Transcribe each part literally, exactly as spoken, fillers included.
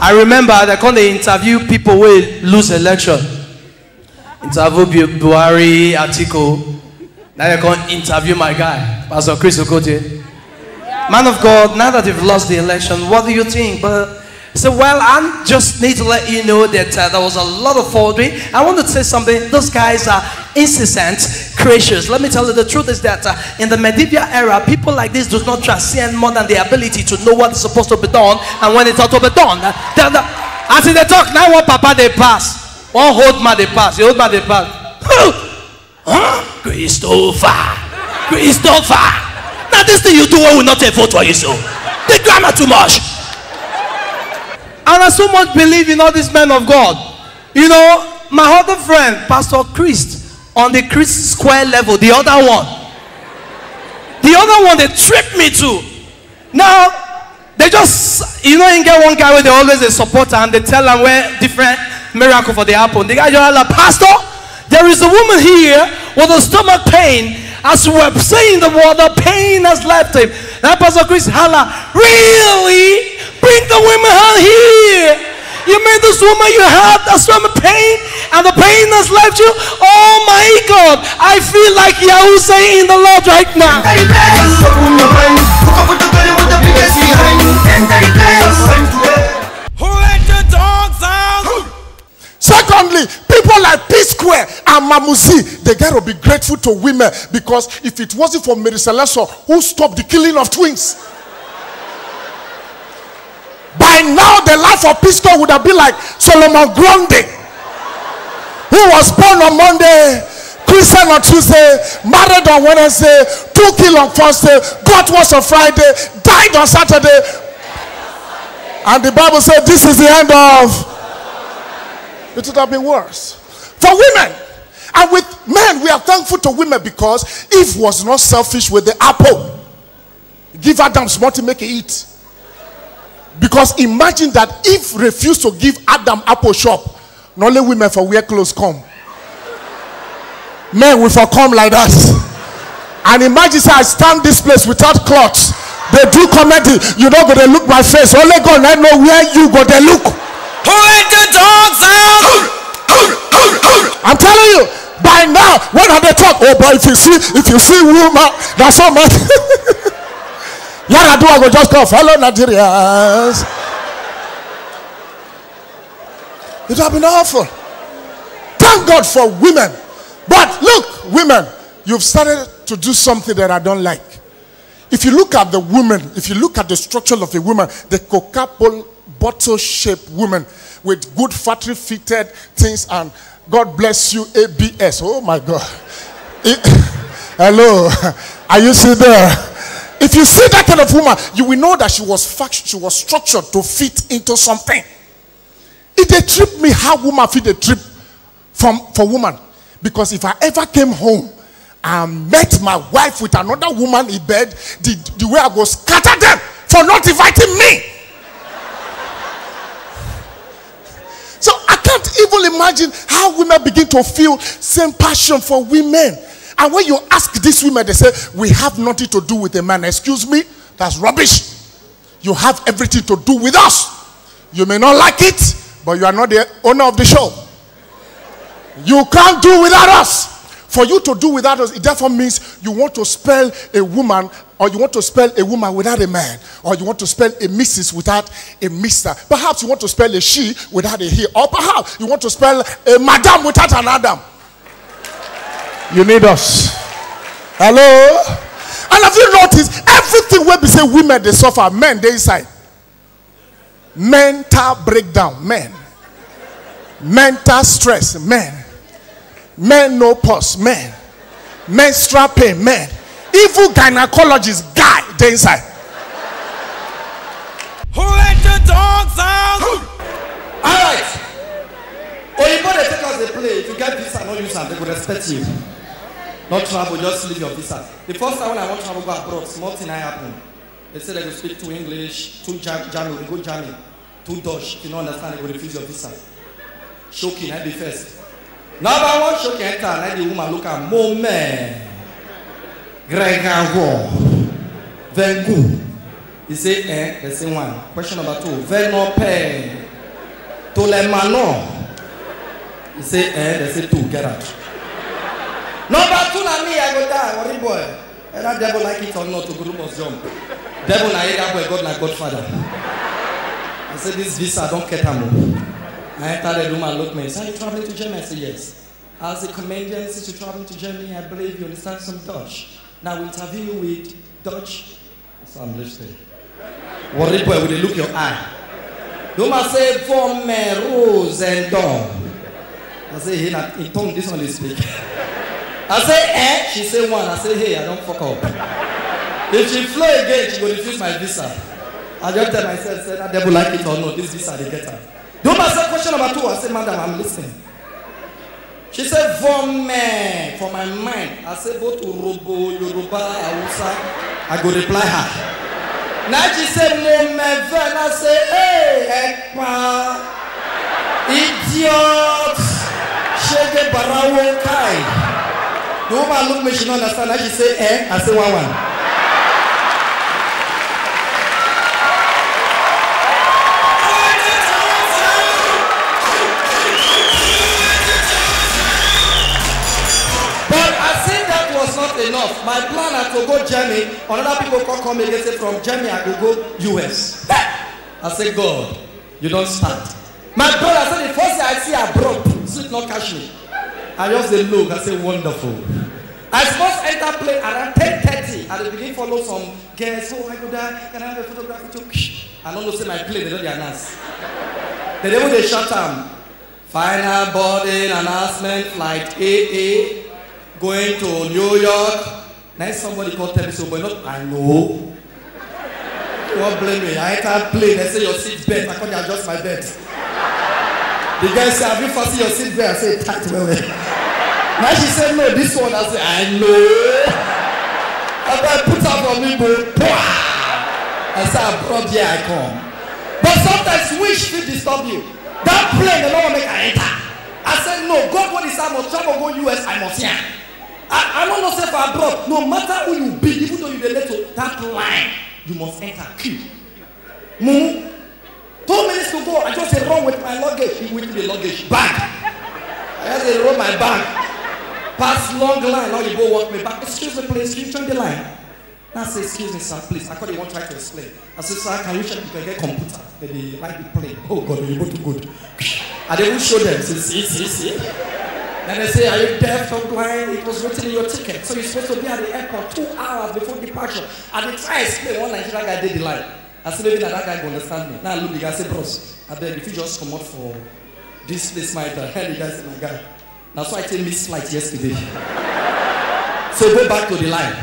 I remember that when they interview people will lose election. Interview Buhari, Atiko. Now they can't interview my guy, Pastor Chris Okotie. Man of God, now that you've lost the election, what do you think? But so, well, I just need to let you know that uh, there was a lot of forgery. I want to say something. Those guys are incessant, gracious. Let me tell you, the truth is that uh, in the medieval era, people like this do not transcend more than their ability to know what is supposed to be done and when it's ought to be done. Uh, they're, they're, as they talk, now one papa they pass, one hold man they pass, the old man they pass. Huh? Christopher, Christopher. Now this thing you do, I will not take vote for you, so the grammar too much. And I so much believe in all these men of God. You know, my other friend, Pastor Chris, on the Chris Square level, the other one. The other one, they tricked me too. Now, they just, you know, you get one guy where they always a supporter and they tell them where different miracle for the apple. The guy just like, Pastor, there is a woman here with a stomach pain. As we were saying the word, the pain has left him. Now, Pastor Chris holla, really? Bring the women out here. You made this woman, you had a stomach pain, and the pain has left you. Oh my God, I feel like Yahusay in the Lord right now. Who let the dogs out? Secondly, people like P Square and Mamuzi, they gotta be grateful to women, because if it wasn't for Mary Celeste, who stopped the killing of twins? By now, the life of P Square would have been like Solomon Grundy, who was born on Monday, christened on Tuesday, married on Wednesday, took ill on Thursday, got worse on Friday, died on Saturday. And the Bible said, this is the end of. It would have been worse. For women, and with men, we are thankful to women, because Eve was not selfish with the apple. Give Adam small to make it eat. Because imagine that if refused to give Adam apple shop, not only women for wear clothes come. Men will for come like that. And imagine say I stand this place without clothes. They do comedy. You know, but they look my face. Only God, I know where you go, they look. Who let the dogs out? I'm telling you, by now, when have they talked? Oh boy, if you see, if you see woman, that's so much. Yara do I go just call fellow Nigerians. It has been awful. Thank God for women. But look, women, you've started to do something that I don't like. If you look at the women, if you look at the structure of a woman, the Coca-Cola bottle-shaped woman with good factory-fitted things and God bless you, A B S. Oh my God. It, hello. Are you still there? If you see that kind of woman, you will know that she was fact, she was structured to fit into something. If they trip me, how woman fit the trip from for woman? Because if I ever came home and met my wife with another woman in bed, the, the way I go scatter them for not inviting me. So I can't even imagine how women begin to feel same passion for women. And when you ask these women, they say, we have nothing to do with a man. Excuse me, that's rubbish. You have everything to do with us. You may not like it, but you are not the owner of the show. You can't do without us. For you to do without us, it therefore means you want to spell a woman, or you want to spell a woman without a man, or you want to spell a missus without a mister. Perhaps you want to spell a she without a he, or perhaps you want to spell a madam without an Adam. You need us. Hello? And have you noticed, everything where we say women, they suffer. Men, they inside. Mental breakdown. Men. Mental stress. Men. Men no pulse. Men. Menstrual pain. Men. Evil gynecologist. Guy, they inside. Who let the dogs out? All right. Oyibo they take us, they play. If you get visa, no use them. They will respect you. Not travel, just leave your visa. The first time when I want to travel go abroad, small thing happened. They said they will speak two English, two German, good German, two Dutch. If you don't understand, they will refuse your visa. Shocking, I be first. Number one, shocking, enter, and the woman look at moment. Gregor, very good. He say, eh, they say one. Question number two, very no pain. To les manons. He said, eh, they said two, get out. Number two, na me, I go die, worry boy. And that devil like it or not, to group of jump. Devil na that boy, God like Godfather. I said, this visa, don't get him. I entered the room and looked me. He said, are you traveling to Germany? I said, yes. As a comedian, since you're traveling to Germany, I believe you understand some Dutch. Now we interview you with Dutch. That's what I'm listening. Worry boy, will you look your eye? You must say, for me, rose and dawn. I say, hey, not in tongue, this one is speak. I say, eh? She say one. I say, hey, I don't fuck up. If she flow again, she will refuse my visa. I just tell myself, say, that devil like it or not, this visa, they get her. You must say, question number two. I say, madam, I'm listening. She said, for me, for my mind. I said, both Urobo, Yoruba, Hausa. I go reply her. Now she said, mon mère, I say, hey, ekpa, idiot, shege barawo kai. The woman looked me, she don't understand. Now she said, eh, I say, one, one. But I said that was not enough. My plan is to go Germany. Another people can come and say, from Germany, I will go U S. Hey! I say, God, you don't start. My brother said, the first thing I see, I broke. Sweet, not cash me. I just say, look, I say, wonderful. I supposed to enter play around ten thirty. I begin to follow some guests. Oh, I go there. Can I have a photograph too? I don't know, say my play, they don't announce. The devil, they shut down. Final boarding announcement, flight A A, going to New York. Now somebody called tell me so, but not I know. Don't blame me. I can't play. They say your seat's bent. I can't adjust my bed. The guy said, have you fastened your seat belt? I said, tacked well. Now she said, no, this one. I said, I know. And I put up on me, but I said, I brought here, I come. But sometimes wish will disturb you. That plane, the Lord will make I enter. I said, no, God, what is I must travel, go U S, I must hear. I, I don't know if I brought, no matter who you be, even though you relate to that line, you must enter. Q. Mumu, two minutes to go, I just said run with my luggage. He with the luggage bag. I just said roll my bag. Pass long line, now you go walk me back. Excuse me, please, can you turn the line? Now I say, excuse me, sir, please. I thought you won't try to explain. I said, sir, can you check if you can get computer? Maybe might be playing. Oh God, you go too good. I didn't show them. See, see, see, see. And they say, are you deaf or blind? It was written in your ticket. So you're supposed to be at the airport two hours before departure. And they try to explain one Nigerian guy did the line. I said, maybe that, that guy will understand me. Now I look the guy, I say, bros, I beg, if you just come out for this place, my dad, hell, you guys say, my guy. Now, so I take this flight yesterday. So go back to the line.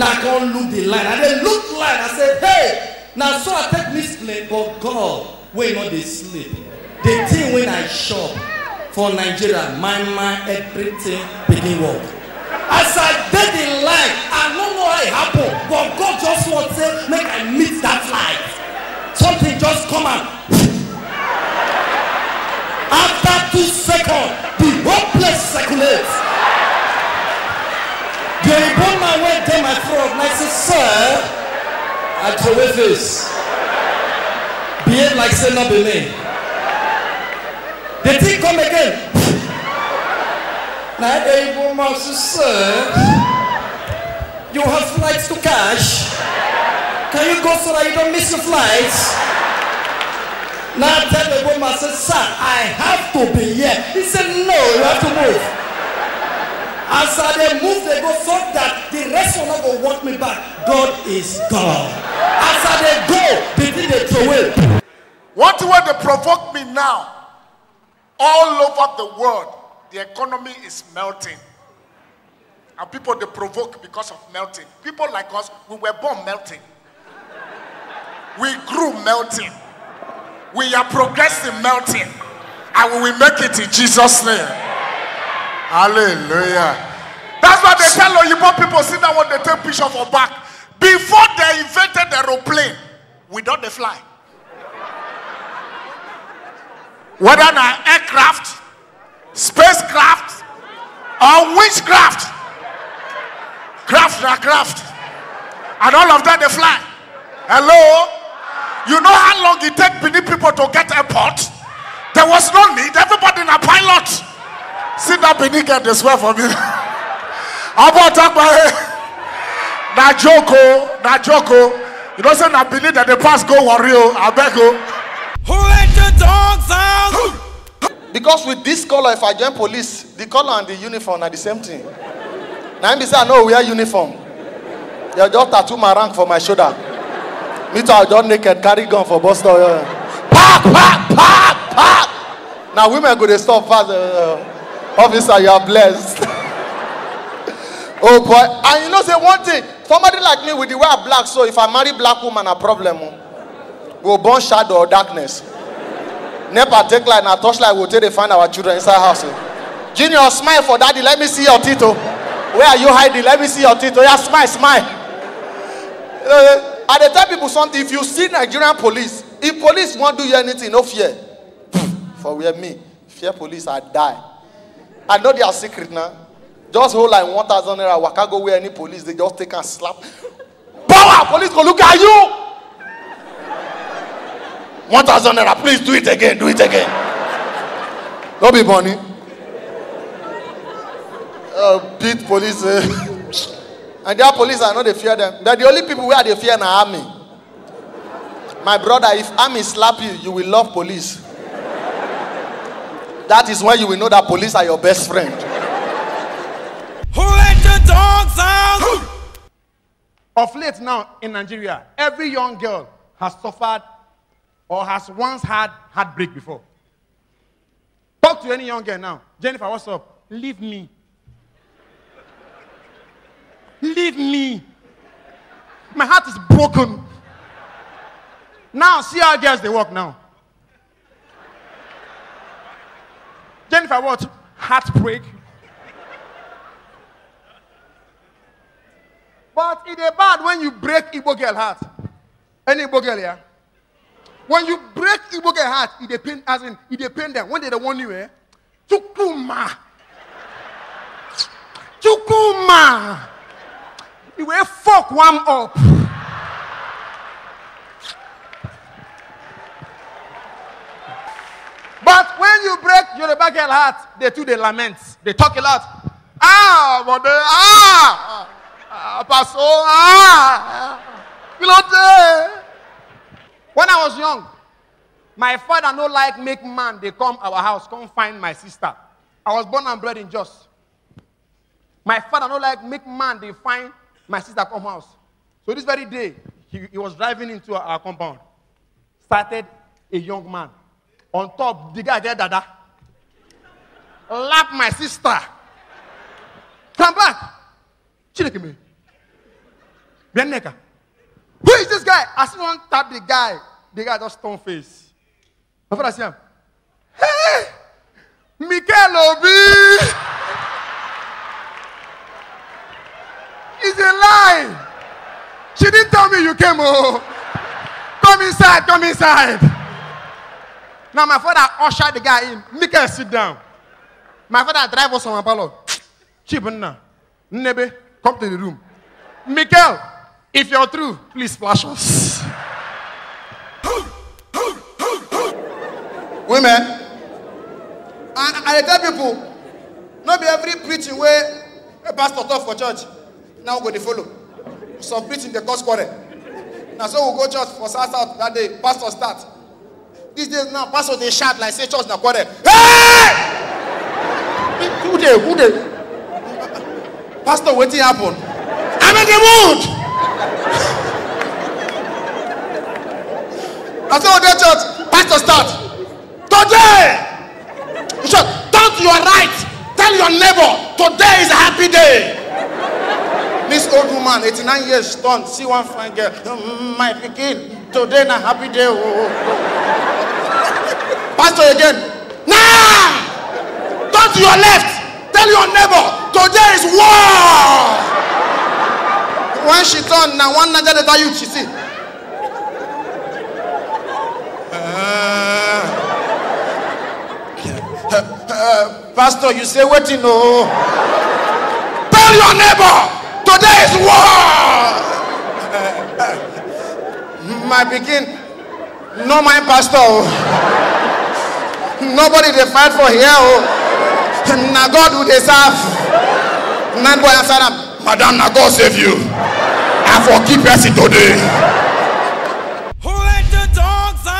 Now I can't look the line. And then look line. I said, hey, now so I take this plane, but God, when not they sleep. The thing when I shop. For Nigeria, my mind, everything begin work. As I did the life, I don't know how it happened, but God just wants to make I meet that life. Something just come out. After two seconds, the whole place circulates. They brought my way down my throat, and I said, sir, I throw away face. Behave like say not be me. The thing come again. Now the evil mouse says, sir, you have flights to catch. Can you go so that you don't miss your flights? Now tell the evil mouse says, sir, I have to be here. He said, no, you have to move. As they move, they go so that the rest will not go walk me back. God is God. As they go, they did they throw it. What do they provoke me now? All over the world, the economy is melting. And people, they provoke because of melting. People like us, we were born melting. We grew melting. We are progressing melting. And we will make it in Jesus' name. Hallelujah. That's why they tell Oyibo people, see that when they take picture of our back. Before they invented the aeroplane, without the fly. Whether an aircraft, spacecraft, or witchcraft, craft are craft, and all of that they fly. Hello, you know how long it takes Benin people to get airport? there was no need. Everybody in a pilot. Sit down beneath and they swear for me. How about talk my Na Joko, Na Joko. You don't say na believe that the past go warrior. I beg you. Who let the dogs out? Because with this color, if I join police, the color and the uniform are the same thing. Now I say I know we are uniform. They just tattoo my rank for my shoulder. Me too, I just naked carry gun for Buster. Pack, pack, pack, pack. Now women go to stop fast. Uh, officer, you are blessed. Oh boy, and you know say one thing, somebody like me with the way I black, so if I marry black woman, a problem. We'll burn shadow or darkness. Never take light and a torchlight will take to find our children inside house. Eh? Junior, smile for daddy, let me see your tito. Where are you hiding? Let me see your tito. Yeah, smile, smile. Uh, and they tell people something, if you see Nigerian police, if police won't do you anything, no fear. For where me, fear police, I die. I know they are secret now. Just hold like one thousand naira, waka go where any police, they just take and slap. Power! Police go look at you! one thousand naira, please do it again, do it again. Don't be funny. Uh, beat police. Uh, and their police, I know they fear them. They're the only people where they fear in the army. My brother, if army slap you, you will love police. That is when you will know that police are your best friend. Who let the dogs out? Of late now in Nigeria, every young girl has suffered or has once had heartbreak before. Talk to any young girl now. Jennifer, what's up? Leave me. Leave me. My heart is broken. Now, see how girls they walk now. Jennifer, what? Heartbreak. But it is bad when you break Igbo girl heart. Any Igbo girl here? When you break Igbo girl heart, it depends as in it depends them. When they don't want you, eh? Chukuma. Chukuma. You will fuck one up. But when you break Yoruba girl heart, they too they lament. They talk a lot. Ah, mother, ah. Ah, Pastor, ah, ah. When I was young, my father no like make man. They come our house, come find my sister. I was born and bred in Jos. My father no like make man. They find my sister come house. So this very day, he, he was driving into our compound. Started a young man on top. The guy there, dada, lap my sister. Come back. Who is this guy? I see one tap the guy. The guy just stone face. My father said, hey, Michael Obi. It's a lie. She didn't tell me you came home. Come inside, come inside. Now my father ushered the guy in. Michael, sit down. My father drive us on my pilot. Chibunna. Nebe. Come to the room. Michael, if you're through, please flash us. Women, and I tell people, not be every preaching where a pastor talk for church, now go to follow. Some preaching, they cause quarrel. Now so we go church for South South that day, pastor start. These days now, pastor they shout like say church now quarrel. Hey! Who they, who they? Pastor, what happened? I'm in the mood. I said, "What church? Pastor, start today. You should turn to your right. Tell your neighbor today is a happy day." This old woman, eighty-nine years, turned. See one fine girl. My picking today na happy day. Oh, oh, oh. Pastor again. Nah. Turn to your left. Tell your neighbor, today is war. When she turned, now one night that you she see. Uh, uh, uh, Pastor, you say what you know. Tell your neighbor, today is war. Uh, uh, my begin, no mind, Pastor. Nobody they fight for here. Oh, now God who they serve. Now boy answer them. Madam, now God save you. I forgive mercy today. Who let the dogs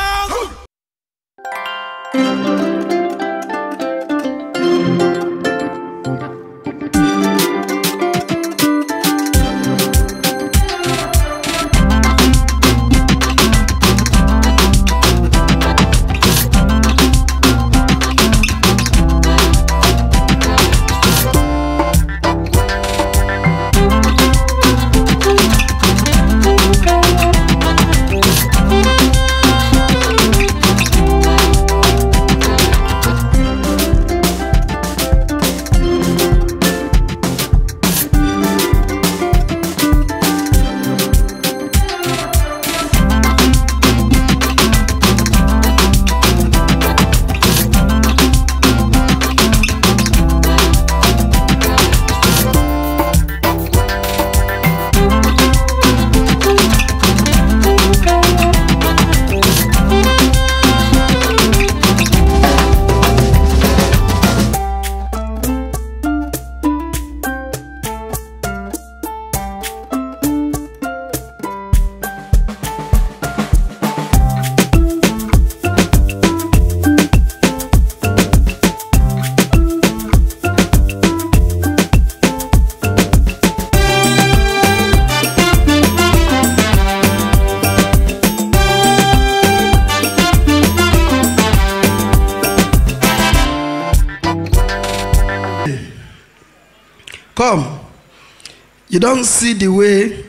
You don't see the way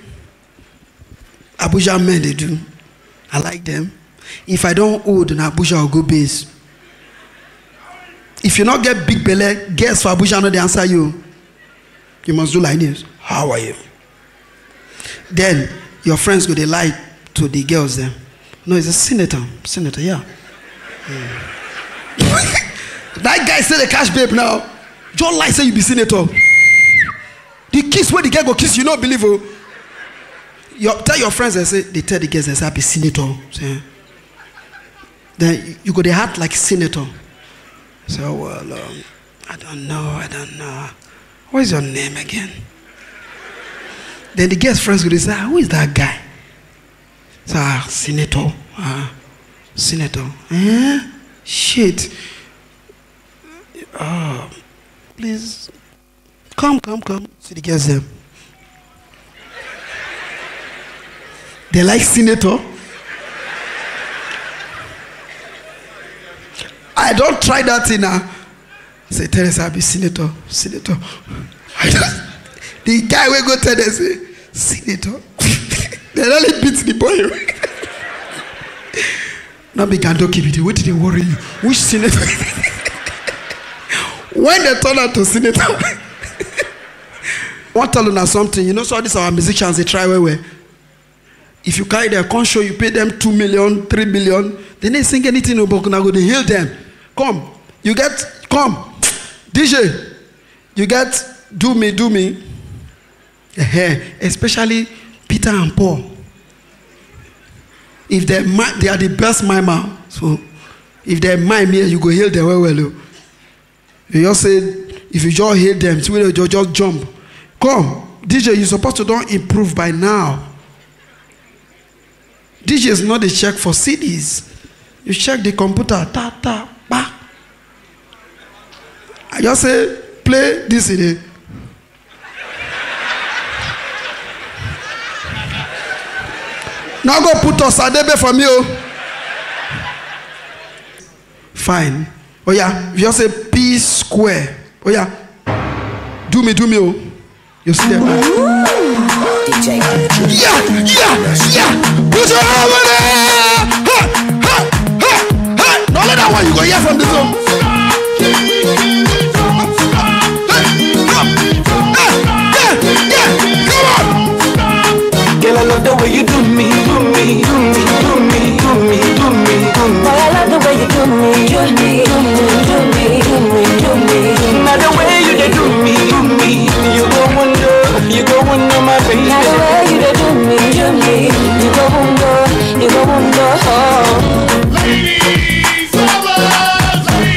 Abuja men they do. I like them. If I don't hold, then Abuja will go base. If you not get big belly, guess for Abuja no they answer you. You must do like this. How are you? Then your friends go they lie to the girls then. No, it's a senator. Senator, yeah. yeah. That guy said the cash babe now. Don't lie, say you be senator. The kiss where the girl go kiss, you don't believe oh. You tell your friends and say they tell the girls and say I be senator. Say, then you go they act like senator. So well, um, I don't know, I don't know. What is your name again? Then the girls' friends go they say, who is that guy? So ah, senator, ah, senator. Eh? Shit. Oh, please. Come, come, come. See the girls there. They like senator. I don't try that in a. Say, Teresa, I'll be senator. Senator. The guy will go tell them, say, senator. They only beat the boy. Now we can't keep it. What did they worry you? Which senator? When they turn out to senator. One tell them something, you know, so these are our musicians, they try where well, well. If you carry their conch show, you pay them two million, three million, they didn't sing anything about Kunago, they heal them. Come, you get, come, D J, you get, do me, do me. Especially Peter and Paul. If they they are the best mimer, so if they mime here, you go heal them well, well. You just say, if you just heal them, you just jump. Come, D J, you're supposed to don't improve by now. D J is not a check for C Ds. You check the computer, ta, ta, ba. I just say, play this C D. Now go put us a debe from you. Fine. Oh yeah, you just say P Square. Oh yeah, do me, do me, oh. You see that? D J. Yeah, yeah, yeah. Put your hand over there. Ha, ha, ha, ha. Don't let that one you go hear from this one. Yeah, yeah, come on. Girl, I love the way you do me, do me, do me, do me, do me, do me, do me. Girl, I love the way you do me, do me, do me, do me, do me, do me. Now the way you do me, do me, you go one. You go on my baby. Now the way you do me, do me. You go on go, you go on go. Ladies, lovers, ladies.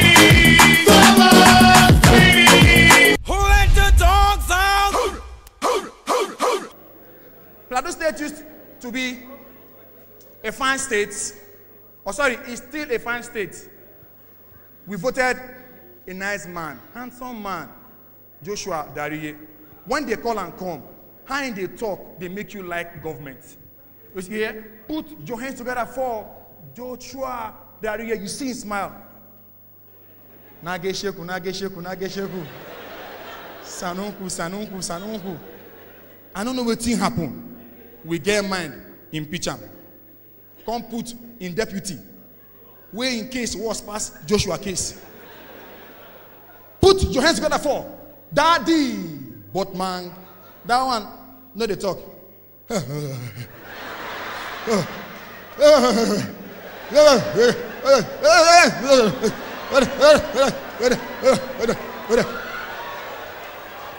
State used to be a fine state. Oh, sorry, it's still a fine state. We voted a nice man, handsome man, Joshua Dariye. When they call and come, how in they talk, they make you like government. You see here? Put your hands together for Joshua Dariye. You see his smile. Nage sheku, nage sheku, nage sheku. Sanunku, sanunku, sanunku. I don't know what thing happened. We get mind, impeach him. Come put in deputy. Where in case was past Joshua case. Put your hands together for Daddy Botman. That one, no they talk. That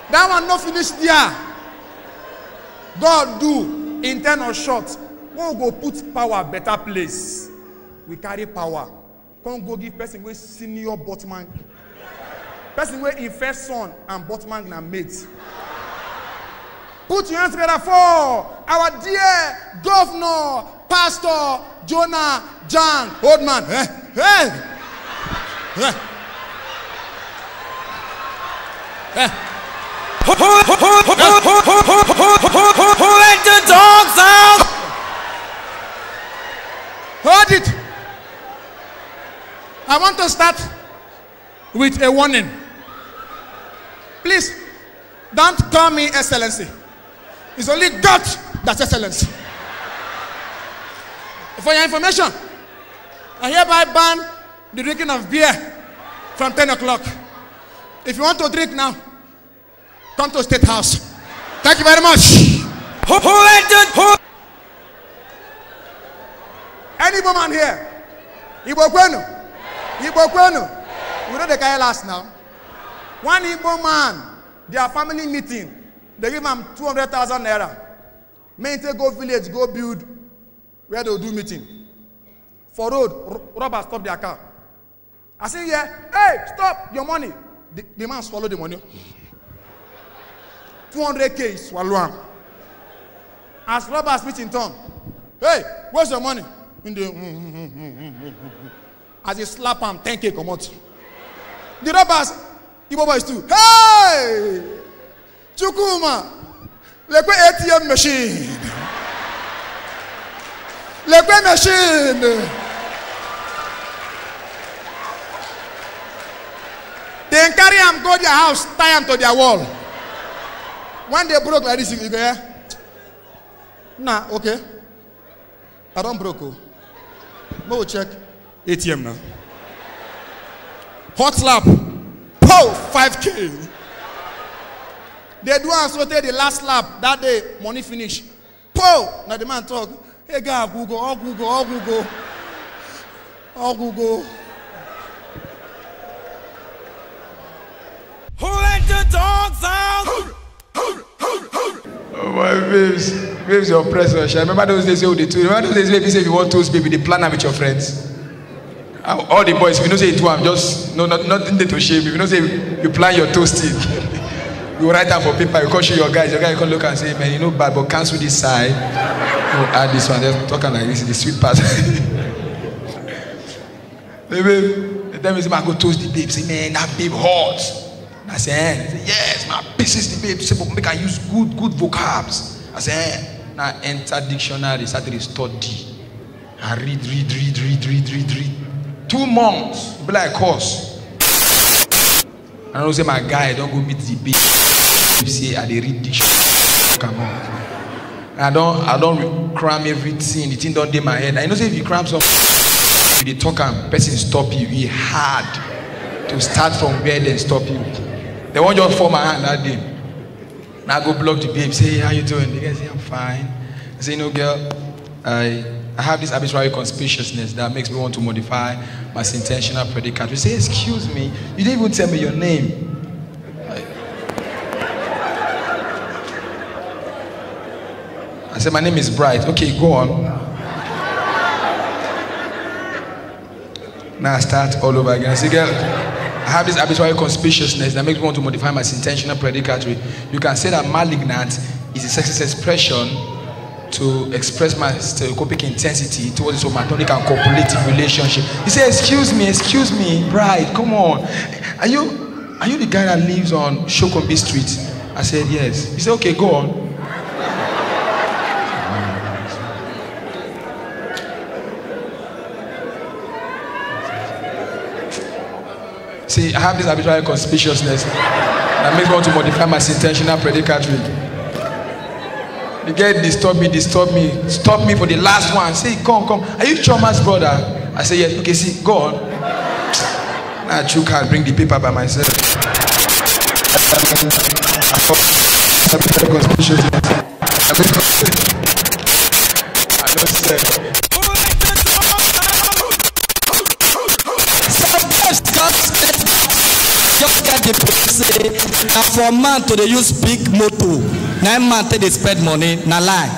one no finish there. God do internal shots. We'll go put power better place. We carry power. Can't go give person with senior botman. Person with in first son and botman na mate. Put your hands together for our dear governor, Pastor Jonah John Oldman. Hey, hey, hey. Hey. Who, who, who, who, who, who, who, who, who let the dogs out? Hold it. I want to start with a warning. Please, don't call me Excellency. It's only God that's Excellency. For your information, I hereby ban the drinking of beer from ten o'clock. If you want to drink now, come to State House. Thank you very much. Any woman here? Igbo Kwenu? Igbo Kwenu? We know they carry last now. One Igbo man, their family meeting, they give him two hundred thousand naira. Men take go village, go build where they'll do meeting. For road, robbers stop their car. I say, yeah, hey, stop your money. The, the man swallow the money. two hundred K swallow. As robber speech in tongue. Hey, where's your money? In the, mm, mm, mm, mm, mm. As he slap him, ten K come out. The robbers, the boys too. Hey! Chukuma! Lekwe A T M machine! Lekwe machine! Then carry him go to their house, tie him to their wall. When they broke like this, you go, yeah? Nah, okay. I don't broke. Oh. No check. A T M now. Hot slap. Pow! five K. They do and so take the last slap. That day, money finish. Pow! Now the man talk. Hey, guy, Google, all Google, all Google. All Google. Who let the dogs out? Oh my babes, babes your presence. I remember those days, you the two. Remember those days, baby, say if you want tools, baby, they plan them with your friends. All the boys, if you don't say it to them, just no, not nothing to shame. If you don't say you plan your toasting, you write down for paper. You call show your guys. Your guy you can look and say, man, you know bad, but cancel this side. You add this one. Just talking like this, the sweet part. Baby, the time is I go toast the babes. Say, man, that babe hot. I said, eh. Yes, my business debate. Say, but make I use good, good vocabs. I said, eh. Now enter dictionary, Saturday study. I read, read, read, read, read, read, read. Two months, be like course. I don't say my guy, don't go meet the baby. You say I dey read dictionary. Come on. I don't, I don't cram everything. The thing don't dey my head. I know say if you cram some, if they talk and person stop you, it's hard to start from where they stop you. They won't just form my hand that day. Now I go block the babe, say, how you doing? The guy say, I'm fine. I say, no, girl, I, I have this arbitrary conspicuousness that makes me want to modify my intentional predicate. We say, excuse me, you didn't even tell me your name. I say, my name is Bright. Okay, go on. Now I start all over again. I say, girl, I have this arbitrary conspicuousness that makes me want to modify my intentional predicatory. You can say that malignant is a sexist expression to express my stereocopic intensity towards this romantic and copulative relationship. He said, excuse me, excuse me, bride, come on. Are you, are you the guy that lives on Shokombi Street? I said, yes. He said, okay, go on. See, I have this arbitrary conspicuousness that makes me want to modify my intentional predicatory. The girl disturbed me, disturbed me, stop me for the last one. Say, come, come. Are you Choma's brother? I say, yes. Okay, see, go on. I took her and bring the paper by myself. Arbitrary conspicuousness. I just said. Say, now for man to they use big motor, now man till they spread money, now lie.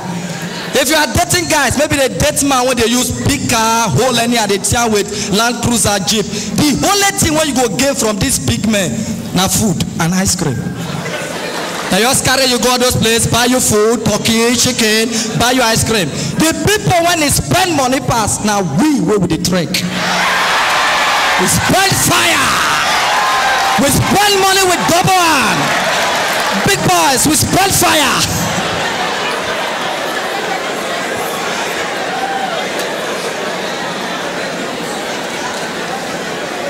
If you are dating guys, maybe they date man when they use big car, whole any at the chair with Land Cruiser, Jeep. The only thing when you go gain from this big man, now food and ice cream. Now you just carry, you go those places, buy your food, turkey, chicken, buy your ice cream. The people when they spend money pass, now we where with the drink. We spend fire. We spend money with double hand. Big boys, we spend fire.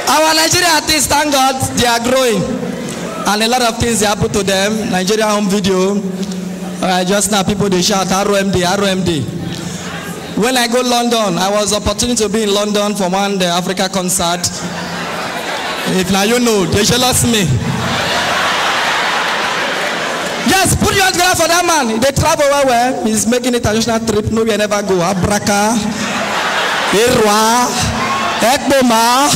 Our Nigerian artists, thank God, they are growing. And a lot of things they happen to them. Nigeria home video. Uh, just now, people, they shout, R M D, R M D. When I go to London, I was opportunity to be in London for one the Africa concert. If now you know, they jealous me. Yes, put your hand for that man. They travel well, well. He's making international trip. No, we never go. Abraka, Irwa, Ekboma.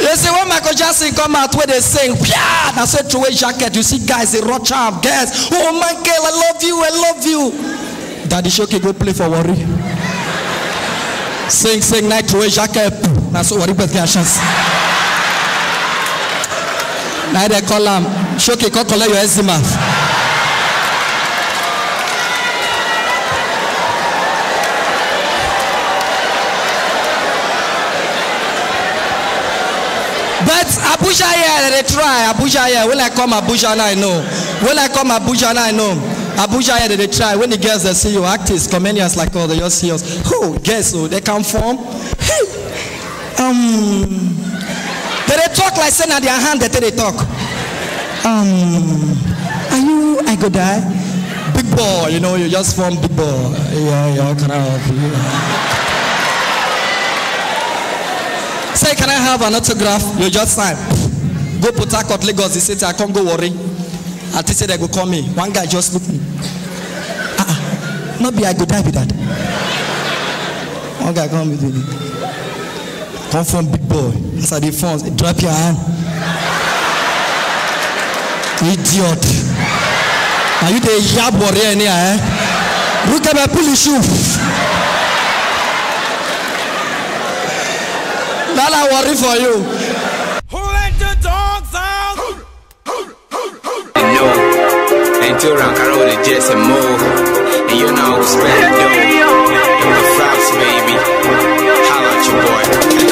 You see, when Michael Jackson come out, where they sing, yeah, that's a true jacket. You see, guys, they rush up, guys. Oh, Michael, I love you, I love you. Daddy Shoki, go play for Worry. Sing, sing, night to jacket. That's what he put their chance. Now they call him. Shoki, call your eczema. But Abuja here, they try. Abuja here. When I come Abuja, now I know. When I come Abuja, now I know. Abuja here they try. When the girls they see you, actors, comedians like all the your C E Os. Who guess who? They come from. Hey, um, they, they talk like saying at their hand. They they talk. Um, are you? I go die. Big boy, you know you just from big boy. Yeah, yeah. Can I help you? Yeah. Say, can I have an autograph? You just sign. Go put a court Lagos. He said I can't go worry. I think they go call me. One guy just look me. Ah, not be I go die with that. One guy come with me. Come from big boy. Inside the phones, drop your hand. Idiot. Are you the yab warrior in here? Eh? Look at my police shoe. Now I worry for you. Until round Carol the Jets and move, and you know who's better though. And the facts, baby. Holla at your boy.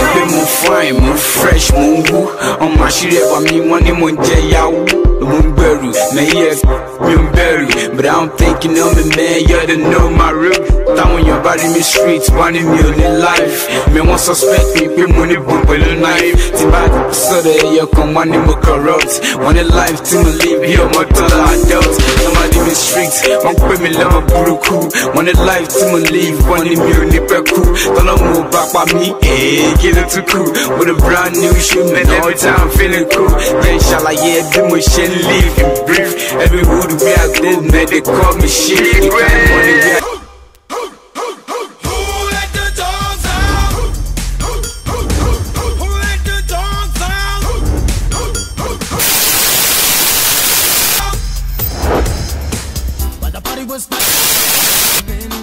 If you move fine, move fresh, move woo. On my shit, I mean, one name on J A W. Mumberu, may he have Mumberu. But I'm thinking of me, man, you don't know my root. Down your body, me streets, one in your life. Me won't suspect me, pay money, boom, with a knife. Bad so that you come one in my corrupt. One in life to my live here, my dollar adult. Somebody in the streets, one women love a buruku. One in life to my live, one in your nipper cool. Don't move back by me, eh? Get it to cool with a brand new shoe, man. Every time I'm feeling cool, then shall I hear them with shit, live and breathe. Every hood we are good, man, they call me shit. They can't money. Been